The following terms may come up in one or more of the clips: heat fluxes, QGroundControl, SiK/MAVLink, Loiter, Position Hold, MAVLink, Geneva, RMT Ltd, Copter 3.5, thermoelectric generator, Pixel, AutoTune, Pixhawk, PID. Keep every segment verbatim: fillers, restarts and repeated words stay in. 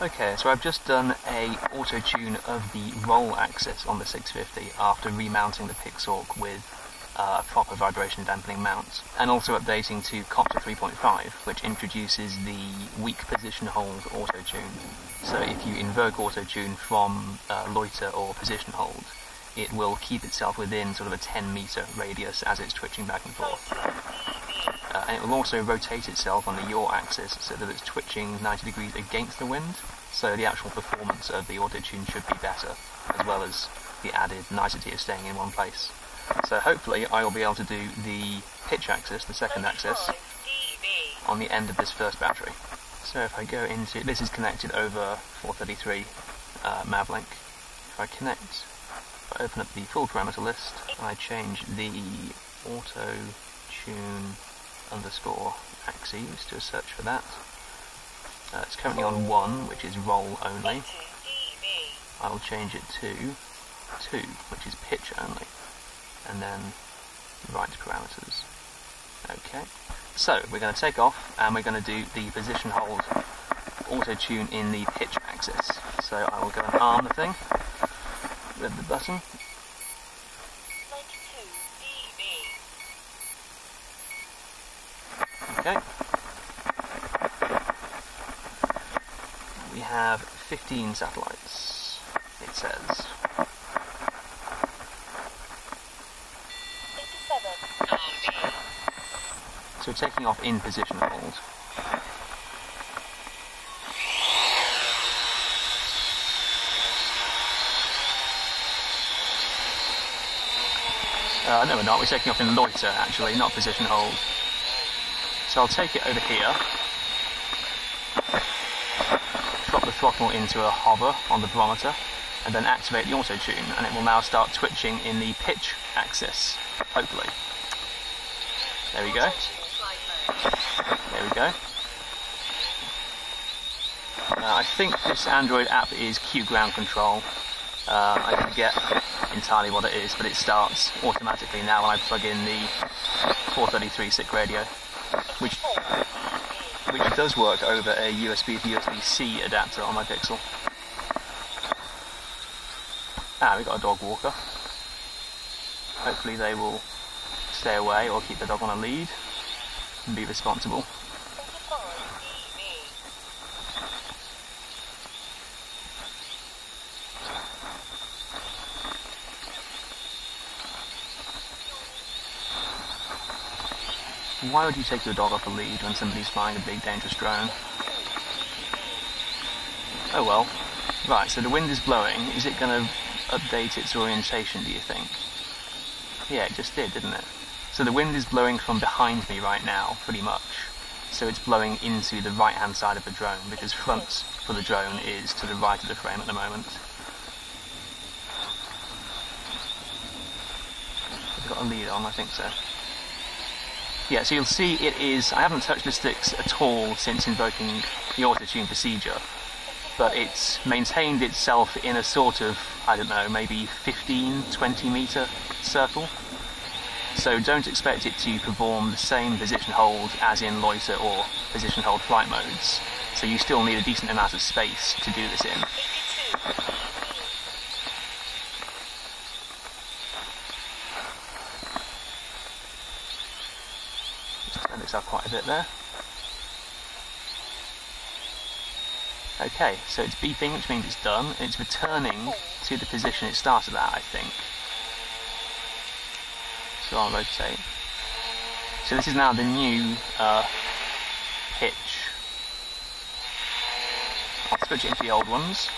Okay, so I've just done a auto-tune of the roll axis on the six fifty after remounting the Pixhawk with uh, proper vibration dampening mounts, and also updating to Copter three point five, which introduces the weak position hold auto-tune. So if you invoke auto-tune from uh, loiter or position hold, it will keep itself within sort of a ten meter radius as it's twitching back and forth. Uh, and it will also rotate itself on the yaw axis so that it's twitching ninety degrees against the wind, so the actual performance of the auto-tune should be better, as well as the added nicety of staying in one place. So hopefully I will be able to do the pitch axis, the second axis, on the end of this first battery. So if I go into, this is connected over four thirty-three uh, MAVLink. If I connect, if I open up the full parameter list, I change the auto-tune underscore axes to search for that. Uh, it's currently on one, which is roll only. I will change it to two, which is pitch only, and then right parameters. Okay, so we're going to take off and we're going to do the position hold auto tune in the pitch axis. So I will go and arm the thing with the button. Okay. We have fifteen satellites, it says. So taking off in position hold. Uh, no, we're not. We're taking off in loiter, actually, not position hold. So I'll take it over here, drop the throttle into a hover on the barometer, and then activate the auto-tune, and it will now start twitching in the pitch axis, hopefully. There we go. There we go. Uh, I think this Android app is QGroundControl. Uh, I forget entirely what it is, but it starts automatically now when I plug in the four thirty-three SiK radio. Which, which does work over a U S B to U S B C adapter on my Pixel. Ah, we've got a dog walker. Hopefully they will stay away or keep the dog on a lead and be responsible. Why would you take your dog off a lead when somebody's flying a big dangerous drone? Oh well. Right, so the wind is blowing. Is it going to update its orientation, do you think? Yeah, it just did, didn't it? So the wind is blowing from behind me right now, pretty much. So it's blowing into the right-hand side of the drone, because front for the drone is to the right of the frame at the moment. I've got a lead on, I think so. Yeah, so you'll see it is, I haven't touched the sticks at all since invoking the auto-tune procedure, but it's maintained itself in a sort of, I don't know, maybe fifteen, twenty meter circle. So don't expect it to perform the same position hold as in loiter or position hold flight modes. So you still need a decent amount of space to do this in. Up quite a bit there. Okay, so it's beeping, which means it's done. It's returning to the position it started at, I think. So I'll rotate. So this is now the new uh, pitch. I'll switch it into the old ones.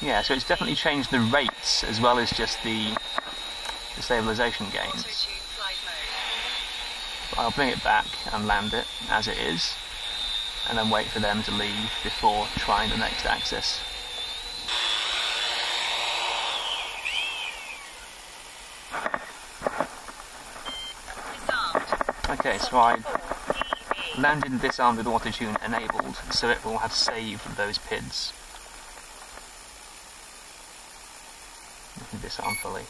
Yeah, so it's definitely changed the rates as well as just the, the stabilization gains. I'll bring it back and land it as it is, and then wait for them to leave before trying the next axis. Okay, so I landed and disarmed with auto-tune enabled, so it will have saved those P I Ds. Disarm fully.